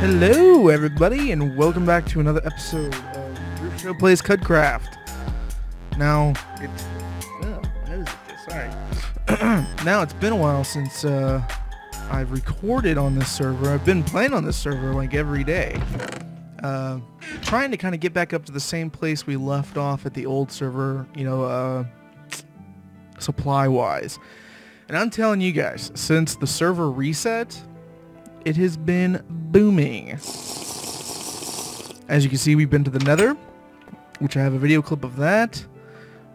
Hello everybody and welcome back to another episode of DrewForShow Plays CudCraft. Now it's now it's been a while since I've recorded on this server. I've been playing on this server like every day. Trying to kind of get back up to the same place we left off at the old server, you know, supply wise. And I'm telling you guys, since the server reset, it has been booming. As you can see, we've been to the Nether, which I have a video clip of that.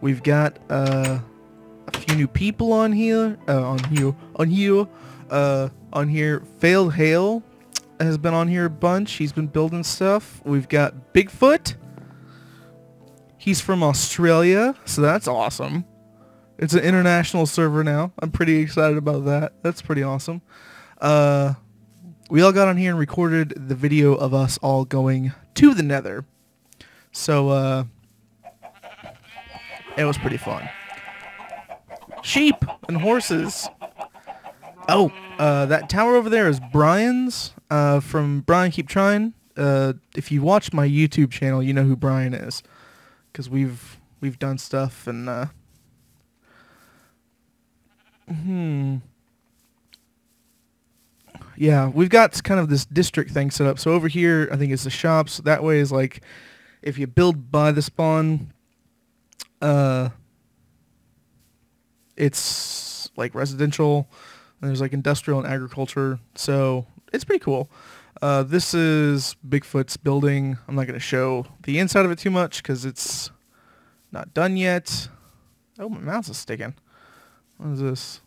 We've got a few new people on here. Failedhail has been on here a bunch. He's been building stuff. We've got Bigfoot. He's from Australia, so that's awesome. It's an international server now. I'm pretty excited about that. That's pretty awesome. We all got on here and recorded the video of us all going to the Nether. So, it was pretty fun. Sheep and horses. Oh, that tower over there is Brian's, from Brian Keep Trying. If you watch my YouTube channel, you know who Brian is. Because we've done stuff and, yeah, we've got kind of this district thing set up. So over here, I think it's the shops. That way is like, if you build by the spawn, it's like residential. And there's like industrial and agriculture. So it's pretty cool. This is Bigfoot's building. I'm not going to show the inside of it too much because it's not done yet. Oh, my mouse is sticking. What is this?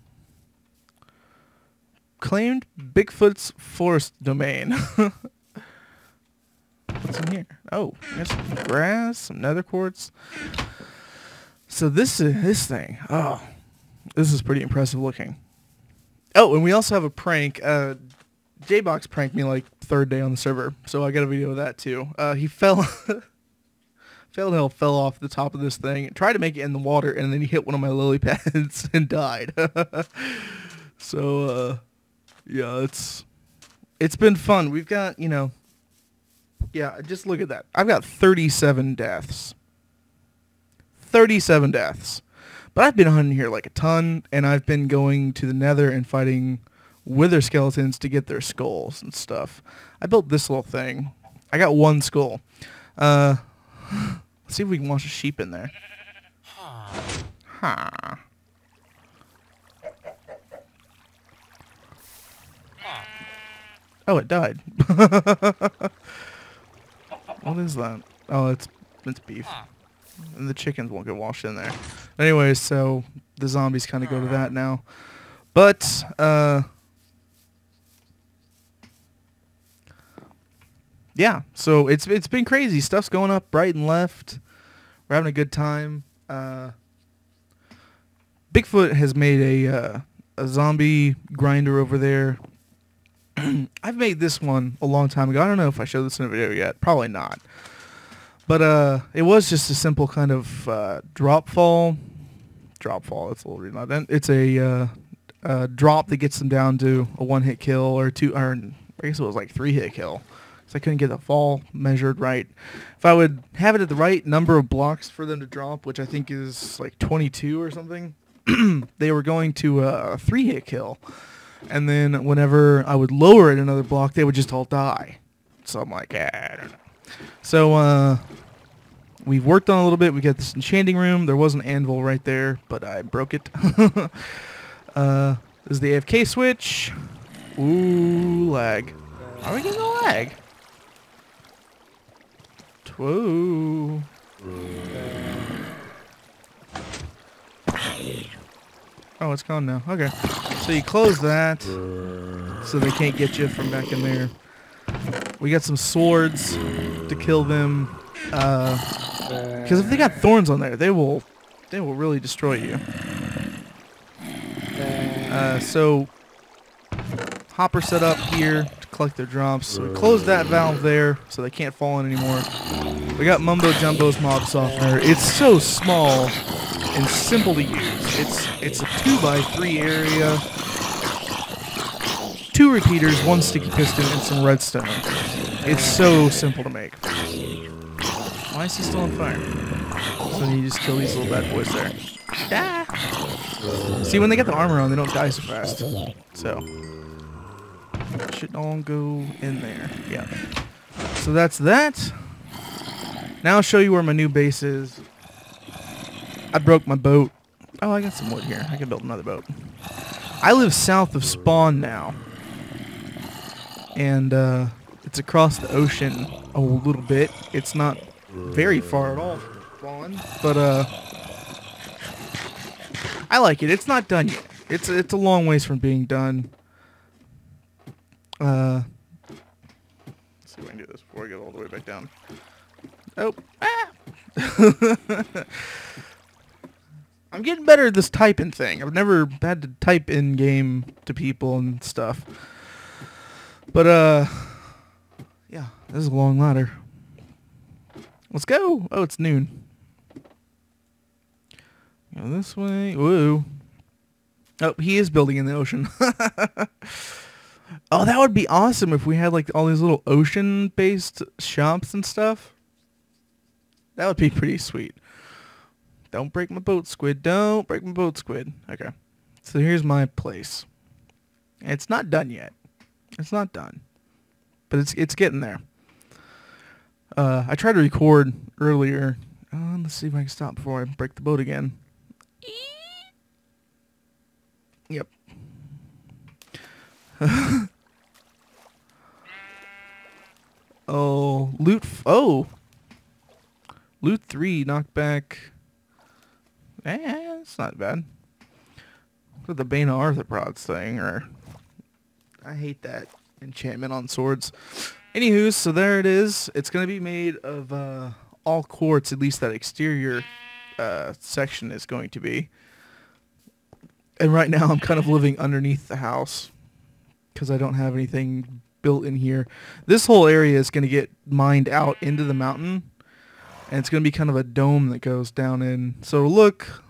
Claimed Bigfoot's forest domain. What's in here? Oh, there's some grass, some nether quartz. So this is this thing. Oh, this is pretty impressive looking. Oh, and we also have a prank. JBOX pranked me like third day on the server, so I got a video of that too. He fell. Failedhail fell off the top of this thing, tried to make it in the water, and then he hit one of my lily pads and died. So, yeah, it's been fun. We've got, you know, yeah, just look at that. I've got 37 deaths. 37 deaths. But I've been hunting here like a ton, and I've been going to the Nether and fighting wither skeletons to get their skulls and stuff. I built this little thing. I got one skull. Let's see if we can wash a sheep in there. Huh. Oh, it died. What is that? Oh, it's beef. And the chickens won't get washed in there. Anyway, so the zombies kind of go to that now. But, yeah, so it's been crazy. Stuff's going up right and left. We're having a good time. Bigfoot has made a zombie grinder over there. I've made this one a long time ago. I don't know if I showed this in a video yet. Probably not. But it was just a simple kind of drop fall. Drop fall, it's a little redundant. It's a drop that gets them down to a one-hit kill or two, or I guess it was like three-hit kill. Because I couldn't get the fall measured right. If I would have it at the right number of blocks for them to drop, which I think is like 22 or something, they were going to a three-hit kill. And then whenever I would lower it another block, they would just all die. So I'm like, I don't know. So we've worked on a little bit. We got this enchanting room. There was an anvil right there, but I broke it. This is the AFK switch. Ooh, lag. How are we getting the lag? Whoa. Oh, it's gone now. Okay. So you close that so they can't get you from back in there. We got some swords to kill them. Because if they got thorns on there, they will really destroy you. So hopper set up here to collect their drops. So we close that valve there so they can't fall in anymore. We got Mumbo Jumbo's mob softener. It's so small and simple to use. It's a 2x3 area. two repeaters, one sticky piston, and some redstone. It's so simple to make. Why is he still on fire? So you just kill these little bad boys there. Ah! See, when they get the armor on, they don't die so fast. So that should all go in there. Yeah. So that's that. Now I'll show you where my new base is. I broke my boat. Oh, I got some wood here. I can build another boat. I live south of spawn now. And it's across the ocean a little bit. It's not very far at all from spawn, but I like it. It's not done yet. It's a long ways from being done. Let's see if I can do this before I get all the way back down. Oh, ah! I'm getting better at this typing thing. I've never had to type in game to people and stuff. But, yeah, this is a long ladder. Let's go. Oh, it's noon. Go this way. Woo. Oh, he is building in the ocean. Oh, that would be awesome if we had, like, all these little ocean-based shops and stuff. That would be pretty sweet. Don't break my boat, squid. Don't break my boat, squid. Okay. So here's my place. It's not done yet. It's not done. But it's getting there. I tried to record earlier. Let's see if I can stop before I break the boat again. Yep. Oh, loot. Oh. Loot 3, knocked back. Eh, it's not bad. Look at the Bane of Arthropods thing, or I hate that enchantment on swords. Anywho, so there it is. It's gonna be made of all quartz. At least that exterior section is going to be. And right now, I'm kind of living underneath the house because I don't have anything built in here. This whole area is gonna get mined out into the mountain. And it's going to be kind of a dome that goes down in. So look,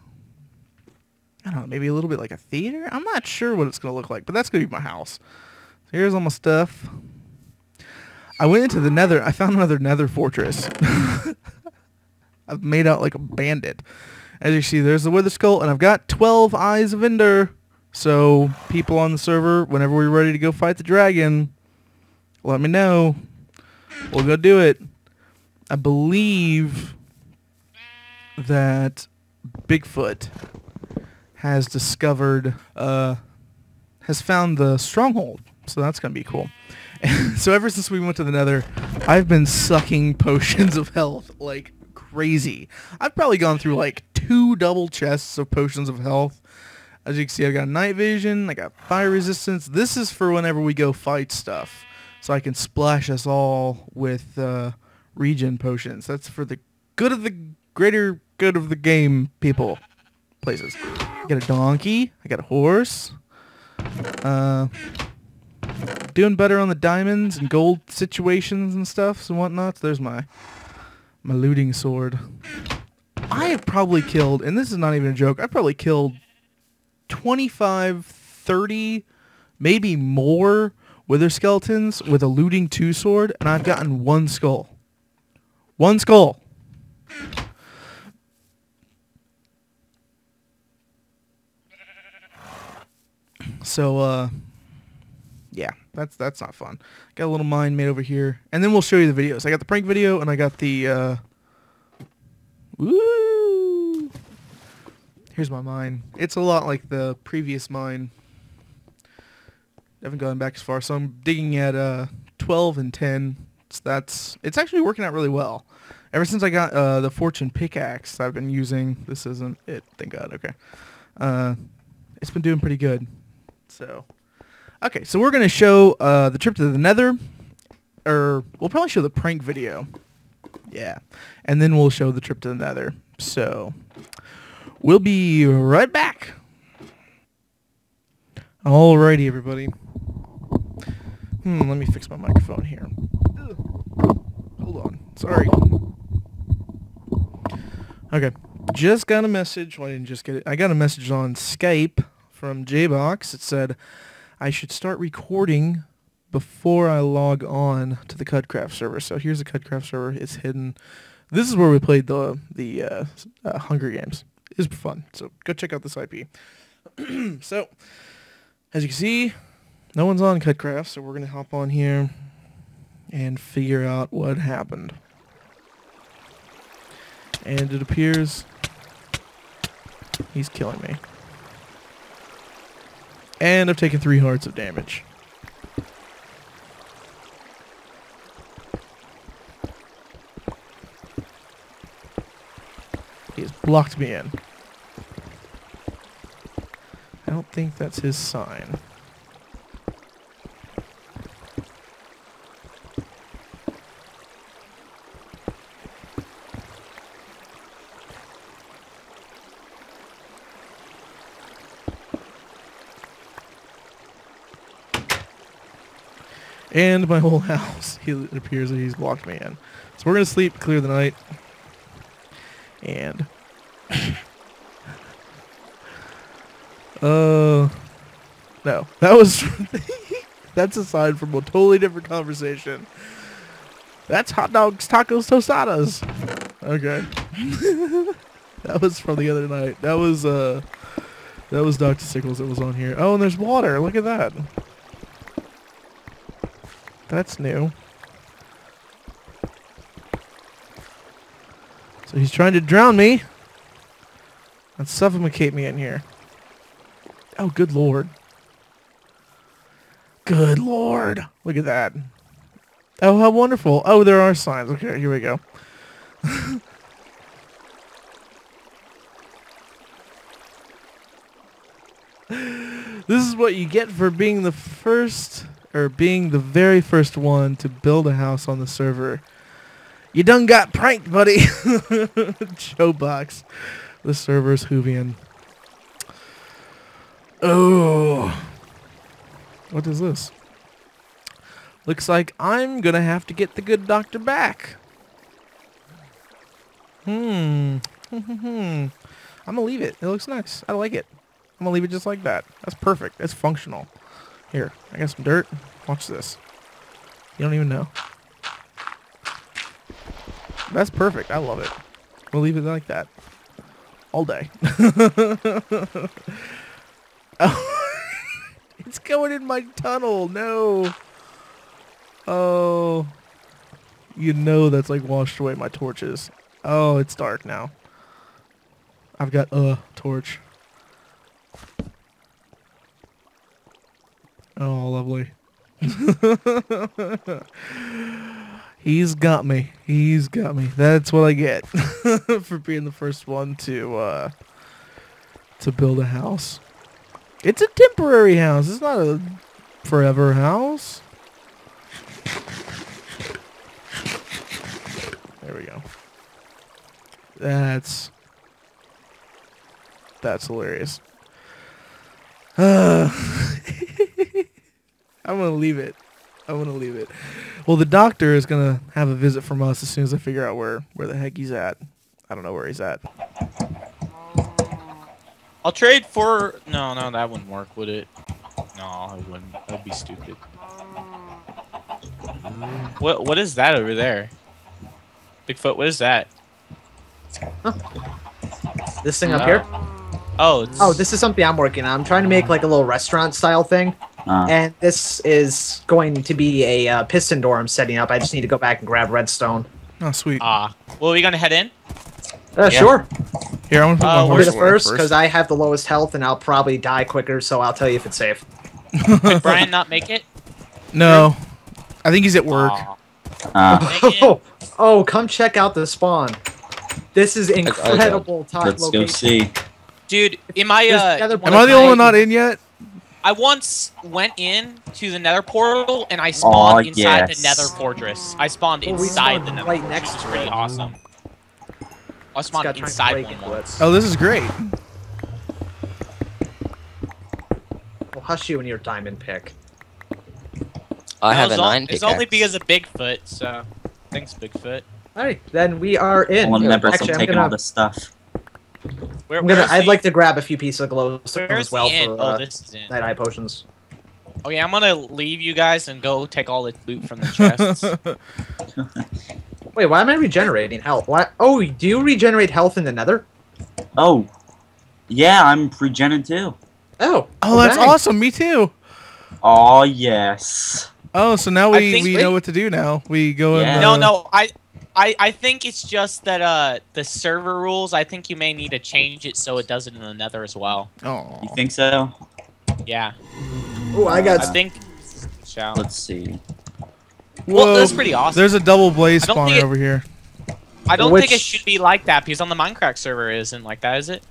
I don't know, maybe a little bit like a theater? I'm not sure what it's going to look like, but that's going to be my house. So here's all my stuff. I went into the Nether. I found another Nether fortress. I've made out like a bandit. As you see, there's the Wither Skull, and I've got 12 Eyes of Ender. So people on the server, whenever we're ready to go fight the dragon, let me know. We'll go do it. I believe that Bigfoot has discovered, has found the stronghold, so that's going to be cool. And so ever since we went to the Nether, I've been sucking potions of health like crazy. I've probably gone through like 2 double chests of potions of health. As you can see, I've got night vision, I got fire resistance. This is for whenever we go fight stuff, so I can splash us all with, regen potions. That's for the good of the greater good of the game, people, places. I got a donkey. I got a horse. Doing better on the diamonds and gold situations and stuff and whatnot. So there's my looting sword. I have probably killed, and this is not even a joke, I've probably killed 25, 30, maybe more wither skeletons with a looting 2 sword, and I've gotten 1 skull. 1 skull. So, yeah, that's not fun. Got a little mine made over here, and then we'll show you the videos. I got the prank video, and I got the, woo! Here's my mine. It's a lot like the previous mine. I haven't gone back as far, so I'm digging at, 12 and 10. It's actually working out really well. Ever since I got the fortune pickaxe I've been using, this isn't it, thank God. Okay, it's been doing pretty good. So, okay, so we're gonna show the trip to the Nether, or we'll probably show the prank video, yeah, and then we'll show the trip to the Nether. So, we'll be right back. Alrighty, everybody. Let me fix my microphone here. Hold on. Sorry. Okay. Just got a message. Well, I didn't just get it. I got a message on Skype from JBOX. It said, I should start recording before I log on to the CudCraft server. So here's the CudCraft server. It's hidden. This is where we played the Hunger Games. It's fun. So go check out this IP. So as you can see, no one's on CudCraft, so we're going to hop on here and figure out what happened. And it appears he's killing me. And I've taken 3 hearts of damage. He has blocked me in. I don't think that's his sign. And my whole house, it appears that he's blocked me in. So we're going to sleep, clear the night. And... no. That was... That's aside from a totally different conversation. That's hot dogs, tacos, tostadas. Okay. That was from the other night. That was Dr. Sickles that was on here. Oh, and there's water. Look at that. That's new. So he's trying to drown me and suffocate me in here. Oh, good lord. Good lord. Look at that. Oh, how wonderful. Oh, there are signs. Okay, here we go. This is what you get for being the first... or being the very first one to build a house on the server. You done got pranked, buddy. JBOX, the server's Hoovian. Oh, what is this? Looks like I'm gonna have to get the good doctor back. I'm gonna leave it. It looks nice. I like it. I'm gonna leave it just like that. That's perfect. That's functional. Here, I got some dirt. Watch this. You don't even know. That's perfect. I love it. We'll leave it like that. All day. Oh, it's going in my tunnel. No. Oh. You know that's like washed away my torches. Oh, it's dark now. I've got a torch. Oh, lovely. He's got me. He's got me. That's what I get for being the first one to build a house. It's a temporary house. It's not a forever house. There we go. That's hilarious. I'm gonna leave it. I'm gonna leave it. Well, the doctor is gonna have a visit from us as soon as I figure out where the heck he's at. I don't know where he's at. I'll trade for... No, that wouldn't work, would it? No, it wouldn't. That'd be stupid. What is that over there? Bigfoot, what is that? Huh. This thing up here? Oh, it's... oh, this is something I'm working on. I'm trying to make like a little restaurant style thing. And this is going to be a piston door I'm setting up. I just need to go back and grab redstone. Oh, sweet. Well, are we going to head in? Yeah. Sure. Here, I'm going to put first because I have the lowest health and I'll probably die quicker, so I'll tell you if it's safe. Did Brian not make it? No. I think he's at work. Oh, come check out the spawn. This is incredible top location. Let's go see. Dude, am I the only one not in yet? I once went in to the Nether portal and I spawned inside the Nether fortress. I spawned inside the Nether fortress. Next to it. It's pretty awesome. I spawned inside one once. Oh, this is great. Well, hush you and your diamond pick. I have a 9 pickaxe. It's only because of Bigfoot, so thanks, Bigfoot. All right, then we are in. Well, remember, actually, I'm taking all this stuff. I'd like to grab a few pieces of glowstone as well for night eye potions. Okay, I'm gonna leave you guys and go take all the loot from the chests. Wait, why am I regenerating health? Why? Oh, do you regenerate health in the Nether? Oh, yeah, I'm regening too. Oh, oh, that's awesome. Me too. Oh yes. Oh, so now we know what to do. Now we go. Yeah. And, no, I think it's just that the server rules. I think you may need to change it so it does it in the Nether as well. Oh, you think so? Yeah. Oh, I got. I think. Let's see. Whoa. Well, that's pretty awesome. There's a double blaze spawn over here. I don't think it should be like that because on the Minecraft server it isn't like that, is it?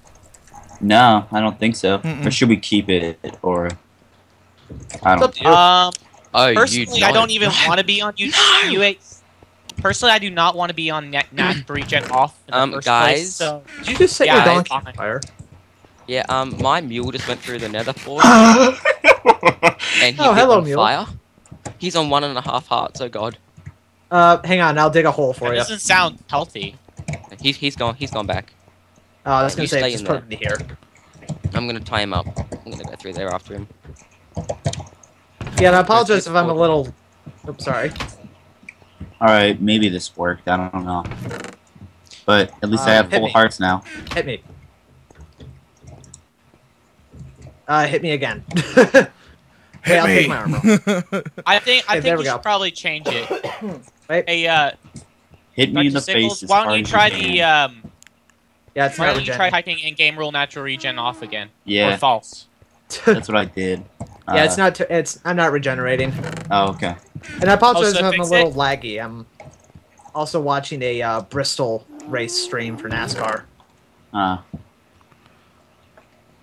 No, I don't think so. Mm-mm. Or should we keep it? Or I don't. Personally, I don't even want to be on YouTube. Personally, I do not want to be on Nat Regen off. In the first place, so. Did you just set your donkey on fire? Yeah, my mule just went through the Nether portal. And he lit on fire. He's on 1.5 hearts. Oh god. Hang on, I'll dig a hole for you. Doesn't sound healthy. He's gone. He's gone back. Oh, I was gonna say just put him here. I'm gonna tie him up. I'm gonna go through there after him. Yeah, and I apologize if I'm a little. Oops, sorry. Alright, maybe this worked, I don't know. But at least I have full hearts now. Hit me. Hit me again. Hit me. I'll take my armor. I think we should probably change it. Wait. Hey, hit me in the face. Why don't you try the yeah, it's not regen. Try hiking in game rule natural regen off again. Yeah. Or false. That's what I did. Yeah, it's not. I'm not regenerating. Oh, okay. And I apologize if I'm a little laggy. I'm also watching a Bristol race stream for NASCAR. I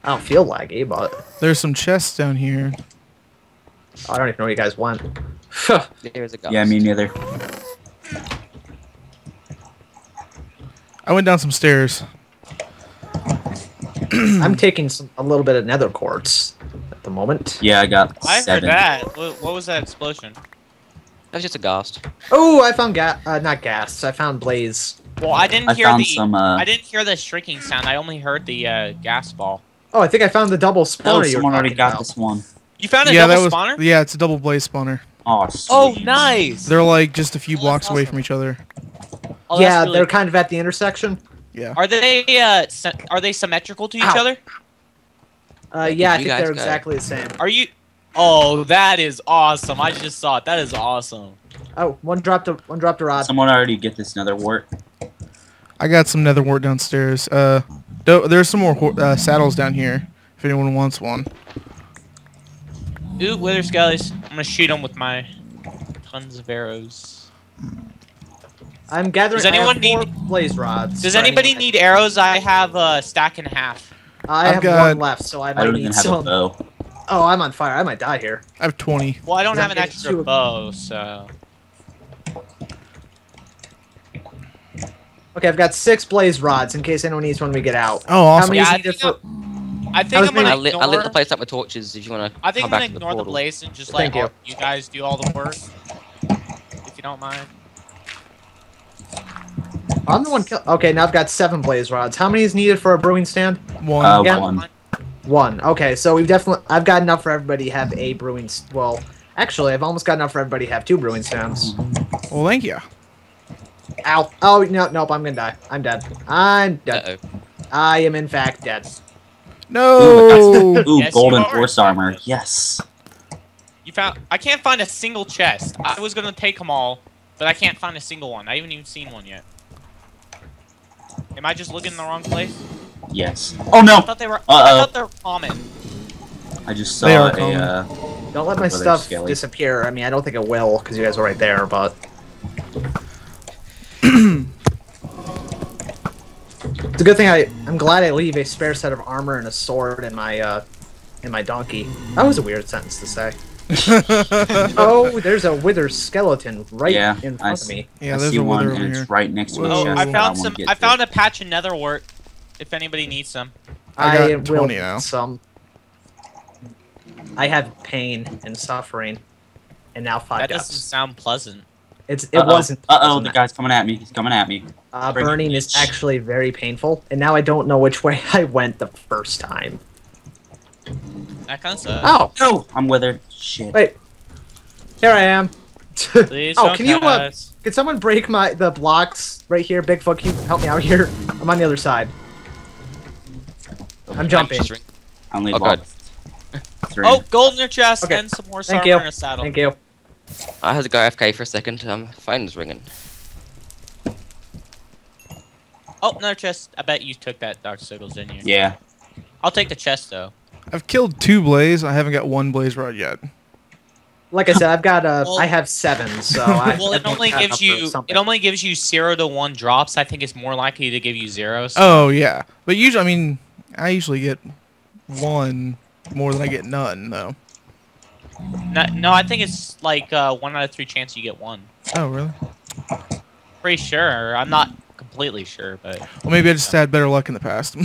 don't feel laggy, but there's some chests down here. Oh, I don't even know what you guys want. There's a ghost. Yeah, me neither. I went down some stairs. I'm taking a little bit of nether quartz at the moment. Yeah, I got 7. I heard that. What was that explosion? That was just a ghost. Oh, I found not gas. I found blaze. Well, I didn't hear the shrieking sound. I only heard the gas ball. Oh, I think I found the double spawner. Oh, someone already got this one. You found a double spawner? Yeah, it's a double blaze spawner. Oh, sweet. Oh, nice. They're like just a few blocks away from each other. Oh, yeah, really they're kind of at the intersection. Yeah. Are they symmetrical to each other? Yeah, I think they're exactly the same. Are you? Oh, that is awesome! I just saw it. That is awesome. Oh, one dropped a rod. Someone already get this nether wart. I got some nether wart downstairs. There's some more saddles down here. If anyone wants one. Ooh, wither skellies! I'm gonna shoot them with my tons of arrows. I'm gathering. Does anyone need blaze rods? Does anybody need arrows? I have a stack and a half. I have one left, so I might need some. Oh, I'm on fire. I might die here. I have 20. Well, I don't have an extra bow, so. Okay, I've got 6 blaze rods in case anyone needs one when we get out. Oh, awesome. How many I think I'm gonna ignore. I lit the place up with torches. If you wanna, I think I'm gonna ignore the blaze and just let you guys do all the work, if you don't mind. I'm the one kill. Okay, now I've got 7 blaze rods. How many is needed for a brewing stand? One. Yeah. One. Okay, so we've definitely. I've got enough for everybody to have a brewing. Well, actually, I've almost got enough for everybody to have 2 brewing stands. Well, thank you. Ow! Oh no! Nope! I'm gonna die. I'm dead. I'm dead. Uh-oh. I am in fact dead. No. Ooh, yes, golden horse armor. Yes. You found. I can't find a single chest. I was gonna take them all, but I can't find a single one. I haven't even seen one yet. Am I just looking in the wrong place? Yes. Oh no! I thought they were. I thought they were common. I just saw a. Don't let my stuff disappear. I mean, I don't think it will because you guys were right there, but. It's a good thing I'm glad I leave a spare set of armor and a sword in my donkey. That was a weird sentence to say. Oh, there's a wither skeleton right in front of me. Yeah, there's a wither over here. It's right next to me. Oh, I found some. I found a patch of netherwort. If anybody needs some, I will need some. I have pain and suffering, and now 5 deaths. That doesn't sound pleasant. It wasn't. Uh oh, the guy's coming at me. He's coming at me. Burning is actually very painful, and now I don't know which way I went the first time. That kind of sucks. Oh no, I'm withered. Shit. Wait, here I am. Please. Oh, can you? Can someone break the blocks right here? Bigfoot, can you help me out here? I'm on the other side. I'm jumping. Oh god. Oh, gold in your chest and some horse armor and a saddle. Thank you. I had to go AFK for a second. Phone's ringing. Oh, another chest. I bet you took that, Dr. Sickles, didn't you? Yeah. I'll take the chest, though. I've killed 2 blaze. I haven't got 1 blaze rod yet. Like I said, I've got I have 7, so I. Well, it only gives you. It only gives you 0 to 1 drops. I think it's more likely to give you 0. So. Oh yeah, but usually, I mean, I usually get 1 more than I get none, though. No, I think it's like 1 out of 3 chance you get 1. Oh really? Pretty sure. I'm not completely sure, but. Well, maybe I just had better luck in the past.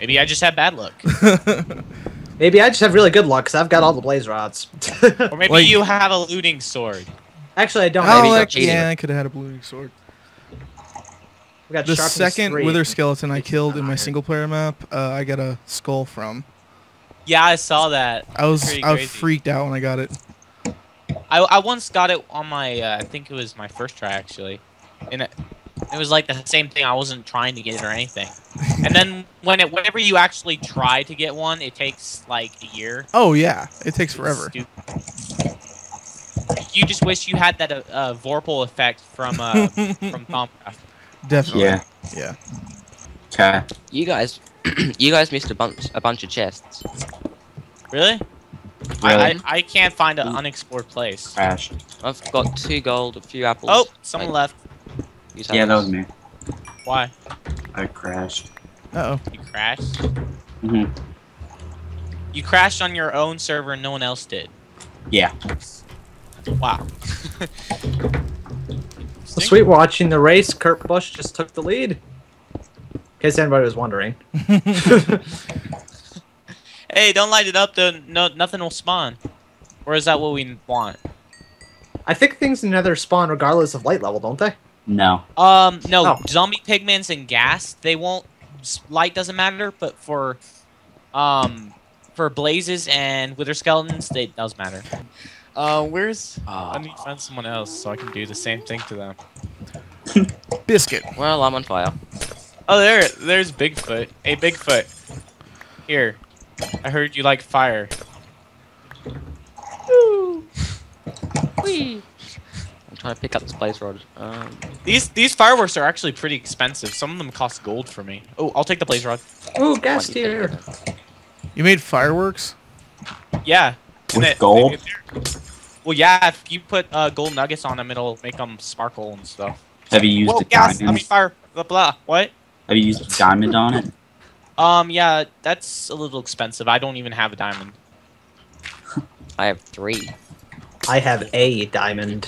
Maybe I just had bad luck. Maybe I just have really good luck because I've got all the blaze rods. Or maybe you have a looting sword. Actually, I don't. Oh, yeah, I could have had a looting sword. We got the second wither skeleton I killed in my single-player map, I got a skull from. Yeah, I saw that. I was freaked out when I got it. I once got it on my. I think it was my first try actually, and it was like the same thing. I wasn't trying to get it or anything. And then whenever you actually try to get one, it takes like a year. Oh yeah, it takes forever. You just wish you had that Vorpal effect from Tomcraft. Definitely. Yeah. Yeah. Okay. You guys missed a bunch of chests. Really? I can't find an unexplored place. Crash. I've got 2 gold, a few apples. Oh, someone left. Yeah, that was me. Why? I crashed. Uh oh. You crashed? Mm-hmm. You crashed on your own server and no one else did. Yeah. Wow. Sweet watching the race. Kurt Busch just took the lead. In case anybody was wondering. Hey, don't light it up, though. No, nothing will spawn. Or is that what we want? I think things in the Nether spawn regardless of light level, don't they? No. No. Zombie pigments and gas, they won't. Light doesn't matter, but for blazes and wither skeletons, it does matter. Where's? I need to find someone else so I can do the same thing to them. Biscuit. Well, I'm on fire. Oh, there's Bigfoot. Hey, Bigfoot. Here, I heard you like fire. Woo. Wee. Trying to pick up this blaze rod. These fireworks are actually pretty expensive. Some of them cost gold for me. Oh, I'll take the blaze rod. Oh, gas tier. You made fireworks? Yeah. With gold? Well, yeah. If you put gold nuggets on them, it'll make them sparkle and stuff. Have you used the gas? I mean fire. Blah blah. What? Have you used a diamond on it? Yeah, that's a little expensive. I don't even have a diamond. I have 3. I have a diamond.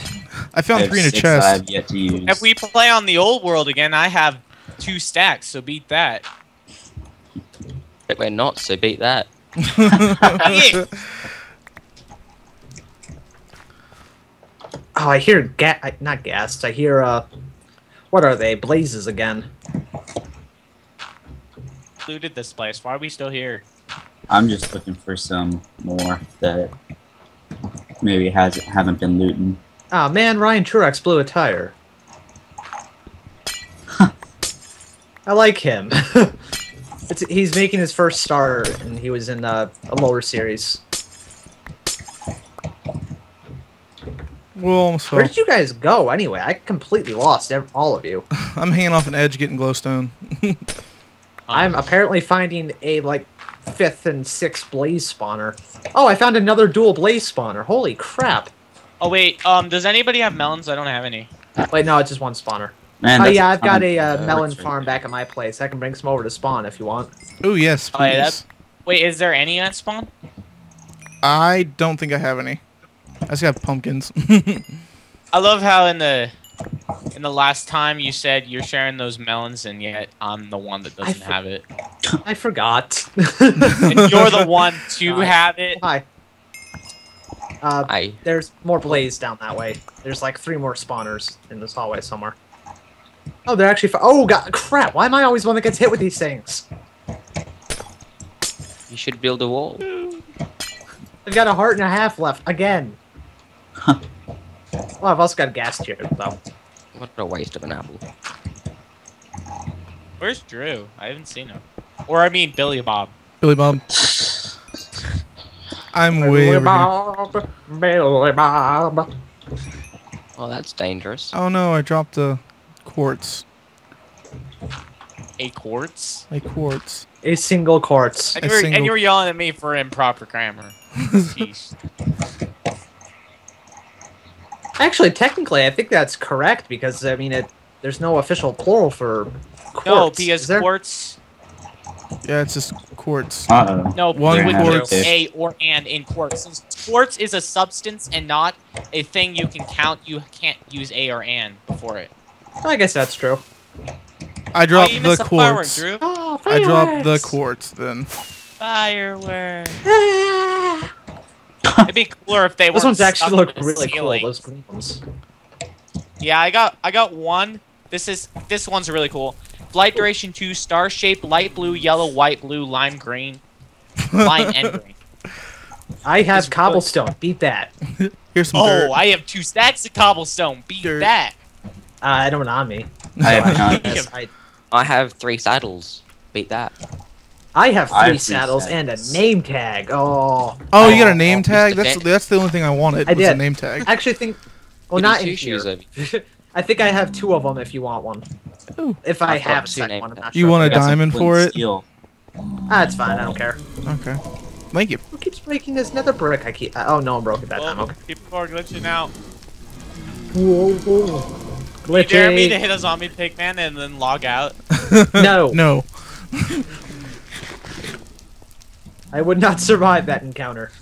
I found 3 in a chest. I have yet to use. If we play on the old world again, I have 2 stacks, so beat that. But we're not, so beat that. Oh, I hear not gas. I hear what are they? Blazes again. Looted this place. Why are we still here? I'm just looking for some more that. Maybe haven't been looting. Ah, oh, man, Ryan Truex blew a tire. Huh. I like him. He's making his first start, and he was in a lower series. Well, so. Where did you guys go anyway? I completely lost all of you. I'm hanging off an edge, getting glowstone. I'm apparently finding a like. 5th and 6th blaze spawner. Oh, I found another dual blaze spawner. Holy crap. Oh, wait. Does anybody have melons? I don't have any. Wait, no, it's just one spawner. Man, oh, yeah, I've got a melon farm back at my place. I can bring some over to spawn if you want. Oh, yes, please. Wait, is there any at spawn? I don't think I have any. I just have pumpkins. I love how in the last time you said you're sharing those melons, and yet I'm the one that doesn't have it. I forgot. And you're the one to have it. Hi. Hi. There's more blaze down that way. There's like 3 more spawners in this hallway somewhere. Oh, they're actually. Oh god, crap! Why am I always the one that gets hit with these things? You should build a wall. I've got a heart and a half left again. Huh. Well, I've also got a gas tube, though. What a waste of an apple. Where's Drew? I haven't seen him. Or I mean Billy Bob. Billy Bob. I'm way over here. Billy Bob. Well, that's dangerous. Oh no, I dropped a quartz. A quartz? A quartz. A single quartz. And you were yelling at me for improper grammar. Jeez. Actually, technically, I think that's correct because, I mean, there's no official plural for quartz. No, because quartz... Yeah, it's just quartz. No, one quartz. A or and in quartz. Since quartz is a substance and not a thing you can count, you can't use a or and for it. I guess that's true. I dropped the quartz. Firework, Drew. Oh, I dropped the quartz then. Fireworks. Ah. It'd be cooler if they were. Those ones actually look really cool. Those green ones. Yeah, I got one. This one's really cool. Flight duration 2, star shape, light blue, yellow, white, blue, lime green, lime and green. I have cobblestone. Beat that. Here's some dirt. I have 2 stacks of cobblestone. Beat that. I don't on me. I have 3 saddles. Beat that. I have 3 saddles and a name tag. Oh. Oh, you got a name tag? That's the only thing I wanted. Was a name tag. I actually think. Well, not in here. I think I have 2 of them. If you want one. Ooh. If I have a second one, I'm not sure. You want a diamond for it? That's fine. I don't care. Okay. Thank you. Who keeps breaking this nether brick? Oh no, I broke it that time. Okay. People are glitching out. Whoa, whoa. Glitching. You dare me to hit a zombie pigman and then log out? No. No. I would not survive that encounter.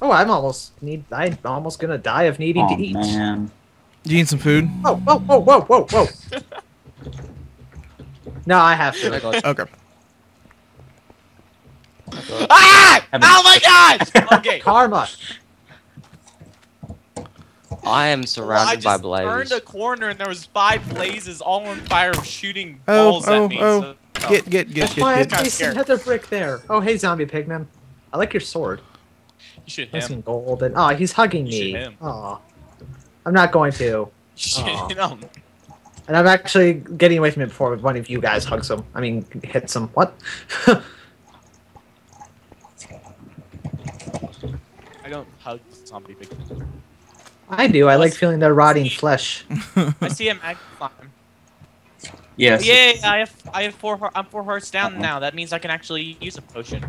Oh, I'm almost gonna die of needing to eat. Man. Do you need some food? Whoa, whoa, whoa, whoa, whoa, whoa! No, I have to. Okay. Ah! Oh my gosh! Okay. Karma. I am surrounded by blazes. I turned a corner and there was 5 blazes all on fire shooting balls at me. So. Get. That's why I placed some heather brick there. Oh, hey, zombie pigman. I like your sword. You should hit him. Golden. Oh, he's hugging me. Aw. I'm not going to. No. And I'm actually getting away from it before one of you guys hugs him. I mean, hits him. What? I don't hug zombie pigmen. I do. I like feeling their rotting flesh. I see him. I climb. Yes. Yay! I have 4. I'm 4 hearts down now. That means I can actually use a potion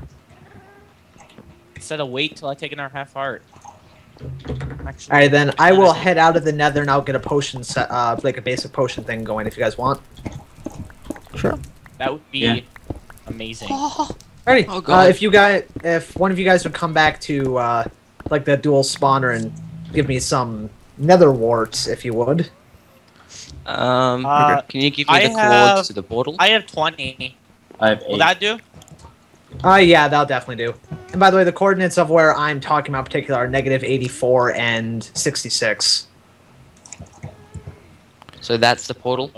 instead of wait till I take another half heart. Actually, all right, then I will head out of the nether and I'll get a potion set, like a basic potion thing going if you guys want. Sure. That would be amazing. Alrighty. Oh, if one of you guys would come back to like the dual spawner and give me some nether warts, if you would. Can you give me the cords to the portal? I have 20. I have 8. Will that do? Yeah, that'll definitely do. And by the way, the coordinates of where I'm talking about in particular are -84 and 66. So that's the portal?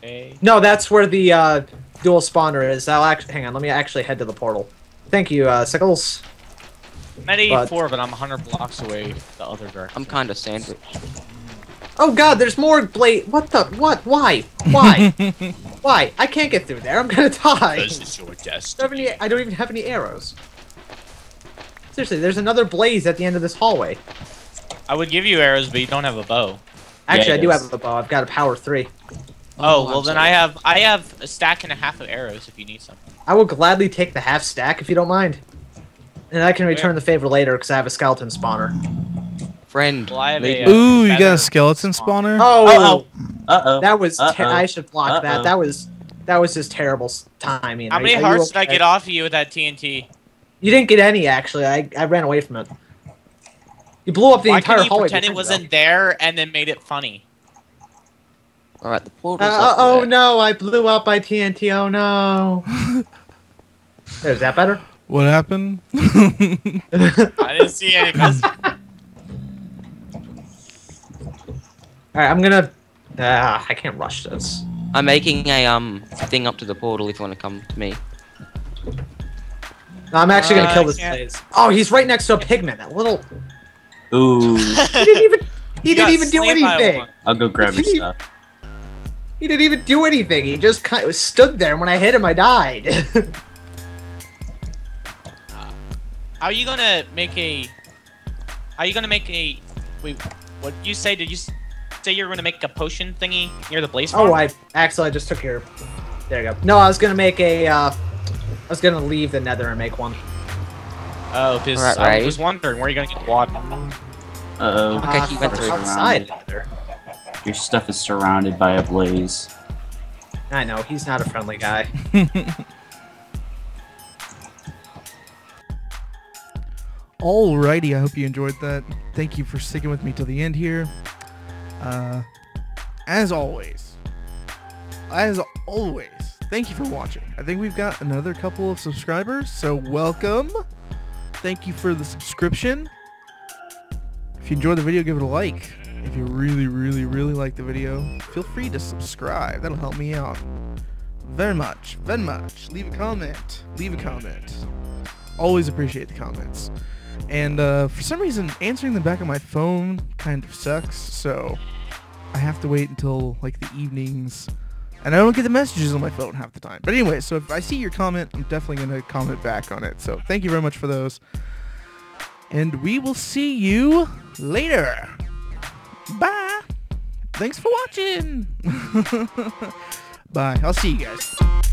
Okay. No, that's where the dual spawner is. I'll actually, hang on, let me actually head to the portal. Thank you, Sickles. I'm at 84, but I'm 100 blocks away the other direction. I'm kind of sandwiched. Oh god, there's more blade. What the? What? Why? Why? Why? I can't get through there. I'm gonna die. Because it's your destiny. I don't even have any arrows. Seriously, there's another blaze at the end of this hallway. I would give you arrows, but you don't have a bow. Actually, I do have a bow. I've got a power 3. Oh well, then I have a stack and a half of arrows if you need something. I will gladly take the half stack if you don't mind, and I can return the favor later because I have a skeleton spawner. Friend. Well, ooh, you got a skeleton spawner? Oh, uh-oh. That was I should block that. That was just terrible timing. How many hearts did I get off of you with that TNT? You didn't get any actually. I ran away from it. You blew up the entire hallway. Why can't you pretend it wasn't there and then made it funny? All right, the portal's up there. Oh no, I blew up by TNT. Oh no. Is that better? What happened? I didn't see any. Alright, I'm gonna... I can't rush this. I'm making a thing up to the portal if you want to come to me. No, I'm actually gonna kill this place. Oh, he's right next to a pigman. That little. Ooh. He didn't even do anything. I'll go grab his stuff. He didn't even do anything. He just kind of stood there, and when I hit him, I died. How are you gonna make a? Wait, what did you say? Did you say you were gonna make a potion thingy near the blaze farm? Oh, I just took your. There you go. No, I was gonna make a. I was gonna leave the Nether and make one. Oh, because I was wondering where you're gonna get water. Uh-oh. Okay, he went through outside Nether. Your stuff is surrounded by a blaze. I know, he's not a friendly guy. Alrighty, I hope you enjoyed that. Thank you for sticking with me till the end here. As always, thank you for watching. I think we've got another couple of subscribers, so welcome. Thank you for the subscription. If you enjoyed the video, give it a like. If you really, really, really like the video, feel free to subscribe. That'll help me out very much, very much. Leave a comment. Leave a comment. Always appreciate the comments. And for some reason, answering the back of my phone kind of sucks, so I have to wait until like the evenings. And I don't get the messages on my phone half the time. But anyway, so if I see your comment, I'm definitely going to comment back on it. So thank you very much for those. And we will see you later. Bye. Thanks for watching. Bye. I'll see you guys.